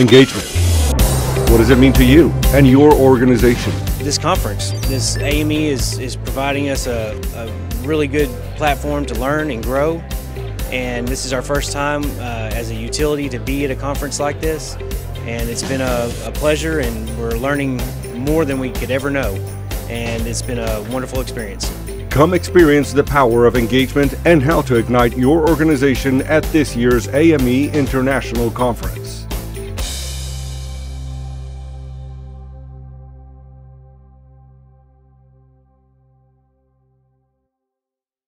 engagement. What does it mean to you and your organization? This conference, this AME is providing us a really good platform to learn and grow. And this is our first time as a utility to be at a conference like this. And it's been a pleasure, and we're learning more than we could ever know. And it's been a wonderful experience. Come experience the power of engagement and how to ignite your organization at this year's AME International Conference.